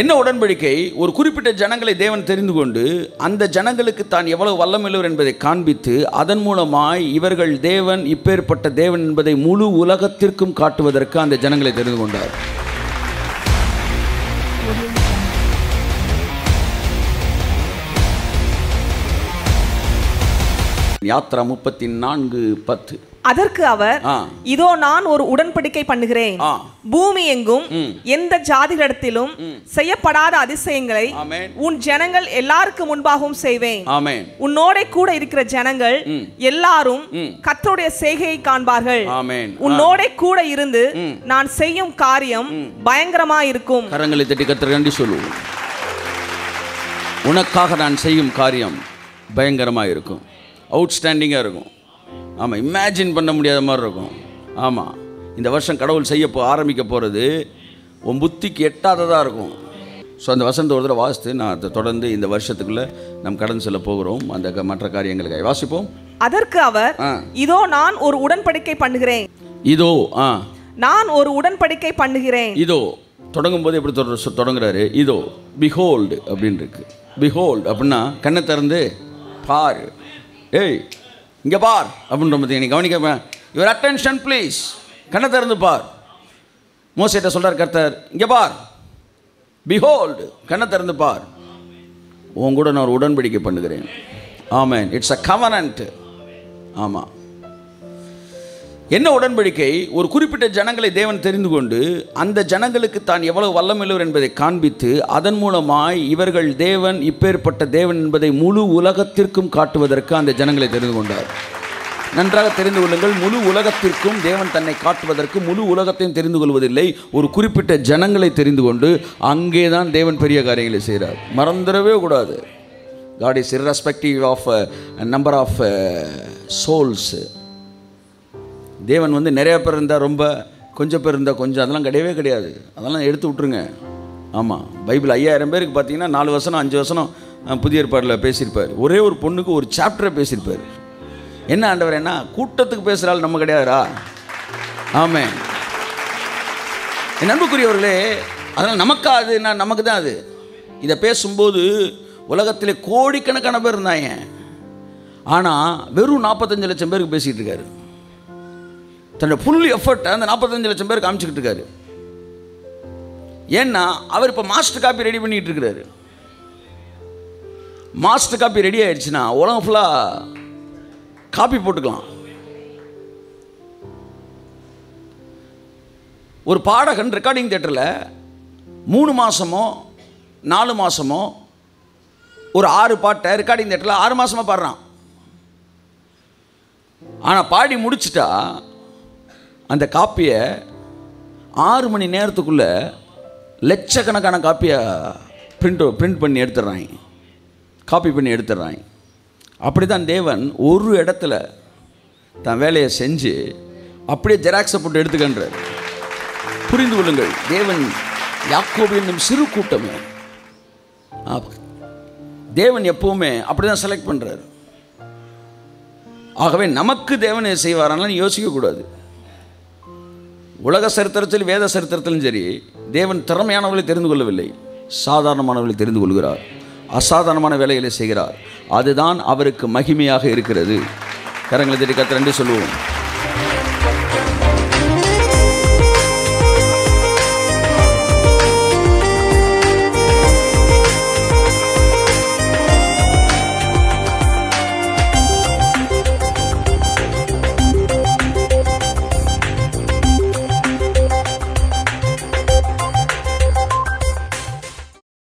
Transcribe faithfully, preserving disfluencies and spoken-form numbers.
என்ன உடன்படிக்கை? ஒரு குறிப்பிட்ட ஜனங்களை தேவன் தெரிந்து கொண்டு அந்த ஜனங்களுக்கு தான் எவ்வளவு வல்லமையுள்ளவர் என்பதை காண்பித்து அதன் மூலமாய் இவர்கள் தேவன் இப்பேற்பட்ட தேவன் என்பதை முழு உலகத்திற்கும் காட்டுவதற்கு அந்த ஜனங்களை தெரிந்து கொண்டார். யாத்ரா முப்பத்தி நான்கு பத்து. அதற்கு அவர், இதோ நான் ஒரு உடன்படிக்கை பண்ணுகிறேன், பூமி எங்கும் எந்த ஜாதிகளிடத்திலும் செய்யப்படாத அதிசயங்களை உன் ஜனங்கள் எல்லாருக்கும் முன்பாகவும் செய்வேன். உன்னோட கூட இருக்கிற ஜனங்கள் எல்லாரும் கர்த்தருடைய செய்கையை காண்பார்கள். உன்னோட கூட இருந்து நான் செய்யும் காரியம் பயங்கரமா இருக்கும். கரங்களை தட்டி கர்த்தருக்கு நன்றி சொல்லுவோம். உனக்காக நான் செய்யும் காரியம் பயங்கரமா இருக்கும், அவுட்ஸ்டாண்டிங்காக இருக்கும். ஆமாம், இமேஜின் பண்ண முடியாத மாதிரி இருக்கும். ஆமாம், இந்த வருஷம் கடவுள் செய்ய போ ஆரம்பிக்க போகிறது உன் புத்திக்கு எட்டாததாக இருக்கும். ஸோ அந்த வசனத்தை ஒரு தடவை வாசித்து நான் அதை தொடர்ந்து இந்த வருஷத்துக்குள்ளே நம் கடன் செல்ல போகிறோம் அந்த மற்ற காரியங்களுக்காக வாசிப்போம். அதற்கு அவர், இதோ நான் ஒரு உடன்படிக்கை பண்ணுகிறேன். இதோ ஆ நான் ஒரு உடன்படிக்கை பண்ணுகிறேன். இதோ தொடங்கும் போது எப்படி தொடங்குறாரு? இதோ பிஹோல்டு அப்படின்னு இருக்கு. பிஹோல்டு அப்படின்னா கண்ணை திறந்து பார், ஏய் இங்கே பார் அப்படின்ற மாதிரி நீ கவனிக்க. யுவர் அட்டென்ஷன் ப்ளீஸ், கண்ணை திறந்து பார். மோசேட்ட சொல்கிறார் கர்த்தர், இங்கே பார், பிஹோல்டு, கண்ணை திறந்து பார், உன் கூட நான் ஒரு உடன்படிக்கை பண்ணுகிறேன். Amen, it's a covenant. ஆமாம், என்ன உடன்படிக்கை? ஒரு குறிப்பிட்ட ஜனங்களை தேவன் தெரிந்து கொண்டு அந்த ஜனங்களுக்கு தான் எவ்வளவு வல்லமையுள்ளவர் என்பதை காண்பித்து அதன் மூலமாய் இவர்கள் தேவன் இப்பேற்பட்ட தேவன் என்பதை முழு உலகத்திற்கும் காட்டுவதற்கு அந்த ஜனங்களை தெரிந்து கொண்டார். நன்றாக தெரிந்து கொள்ளுங்கள், முழு உலகத்திற்கும் தேவன் தன்னை காட்டுவதற்கு முழு உலகத்தையும் தெரிந்து கொள்வதில்லை, ஒரு குறிப்பிட்ட ஜனங்களை தெரிந்து கொண்டு அங்கே தான் தேவன் பெரிய காரியங்களை செய்கிறார். மறந்துடவே கூடாது. God is irrespective of a number of souls. தேவன் வந்து நிறையா பேர் இருந்தால் ரொம்ப, கொஞ்சம் பேர் இருந்தால் கொஞ்சம், அதெல்லாம் கிடையவே கிடையாது. அதெல்லாம் எடுத்து விட்ருங்க. ஆமாம், பைபிள் ஐயாயிரம் பேருக்கு பார்த்தீங்கன்னா நாலு வசனம் அஞ்சு வசனம் புதிய ஏற்பாட்டில் பேசியிருப்பார். ஒரே ஒரு பொண்ணுக்கு ஒரு சாப்டரை பேசியிருப்பார். என்ன ஆண்டவர், என்ன கூட்டத்துக்கு பேசுகிறாள் நம்ம கிடையாதுரா? ஆமாம், என் அன்புக்குரியவர்களே, அதனால் நமக்கா அது? நான் நமக்கு தான் அது. இதை பேசும்போது உலகத்திலே கோடிக்கணக்கான பேர் இருந்தாங்க, ஆனால் வெறும் நாற்பத்தஞ்சு லட்சம் பேருக்கு பேசிகிட்டு இருக்காரு. தன்னோட ஃபுல் எஃபர்ட்டை அந்த நாற்பத்தஞ்சு லட்சம் பேர் காமிச்சிக்கிட்டு இருக்காரு. ஏன்னா அவர் இப்போ மாஸ்டர் காப்பி ரெடி பண்ணிகிட்டு இருக்கிறாரு. மாஸ்டர் காப்பி ரெடி ஆகிடுச்சுன்னா உலகம் ஃபுல்லாக காப்பி போட்டுக்கலாம். ஒரு பாடகன் ரெக்கார்டிங் தியேட்டரில் மூணு மாதமோ நாலு மாதமோ ஒரு ஆறு பாட்டை ரெக்கார்டிங் தியேட்டரில் ஆறு மாதமாக பாடுறான். ஆனால் பாடி முடிச்சுட்டா அந்த காப்பியை ஆறு மணி நேரத்துக்குள்ளே லட்சக்கணக்கான காப்பியை பிரிண்ட் பிரிண்ட் பண்ணி எடுத்துடுறாங்க, காப்பி பண்ணி எடுத்துடுறாங்க. அப்படி தான் தேவன் ஒரு இடத்துல தான் வேலையை செஞ்சு அப்படியே ஜெராக்ஸை போட்டு எடுத்துக்கின்றார். புரிந்து கொள்ளுங்கள், தேவன் யாக்கோபு என்னும் சிறு கூட்டமே தேவன் எப்போவுமே அப்படி தான் செலக்ட் பண்ணுறார். ஆகவே நமக்கு தேவன் செய்வாரான்னு யோசிக்கக்கூடாது. உலக சரித்திரத்தில் வேத சரித்திரத்திலும் சரி, தேவன் திறமையானவர்களை தெரிந்து கொள்ளவில்லை, சாதாரணமானவர்களை தெரிந்து கொள்கிறார், அசாதாரணமான வேலைகளை செய்கிறார். அதுதான் அவருக்கு மகிமையாக இருக்கிறது. கரங்களை தட்டி கர்த்தரை நன்றி சொல்லுவோம்.